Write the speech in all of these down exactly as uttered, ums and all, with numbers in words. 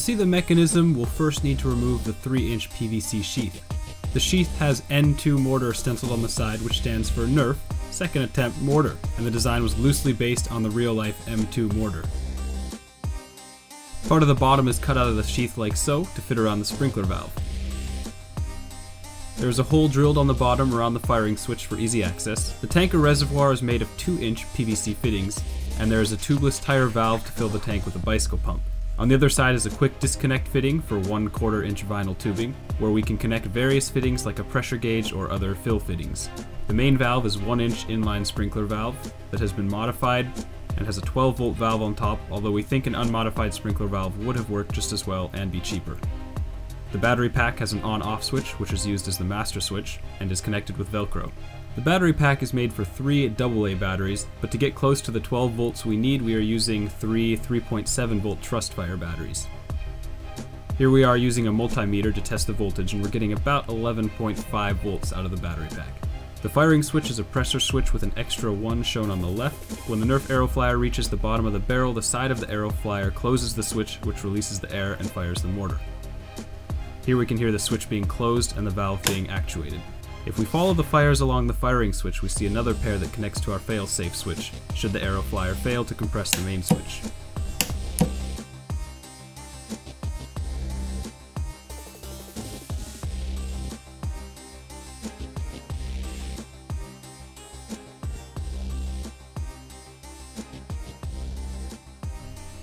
To see the mechanism, we'll first need to remove the three inch P V C sheath. The sheath has N two mortar stenciled on the side, which stands for NERF, second attempt mortar, and the design was loosely based on the real-life M two mortar. Part of the bottom is cut out of the sheath like so, to fit around the sprinkler valve. There is a hole drilled on the bottom around the firing switch for easy access. The tanker reservoir is made of two inch P V C fittings, and there is a tubeless tire valve to fill the tank with a bicycle pump. On the other side is a quick disconnect fitting for one quarter inch vinyl tubing, where we can connect various fittings like a pressure gauge or other fill fittings. The main valve is one inch inline sprinkler valve that has been modified and has a twelve volt valve on top, although we think an unmodified sprinkler valve would have worked just as well and be cheaper. The battery pack has an on-off switch, which is used as the master switch and is connected with Velcro. The battery pack is made for three double A batteries, but to get close to the twelve volts we need, we are using three three point seven volt Trustfire batteries. Here we are using a multimeter to test the voltage, and we're getting about eleven point five volts out of the battery pack. The firing switch is a pressure switch with an extra one shown on the left. When the Nerf Aero Flyer reaches the bottom of the barrel, the side of the Aero Flyer closes the switch, which releases the air and fires the mortar. Here we can hear the switch being closed and the valve being actuated. If we follow the fires along the firing switch, we see another pair that connects to our fail-safe switch, should the Aero Flyer fail to compress the main switch.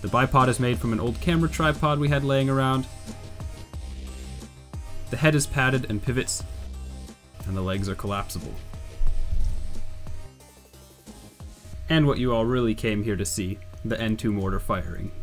The bipod is made from an old camera tripod we had laying around. The head is padded and pivots, and the legs are collapsible. And what you all really came here to see, the N two mortar firing.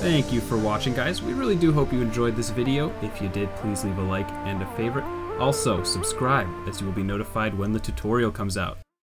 Thank you for watching, guys. We really do hope you enjoyed this video. If you did, please leave a like and a favorite. Also, subscribe, as you will be notified when the tutorial comes out.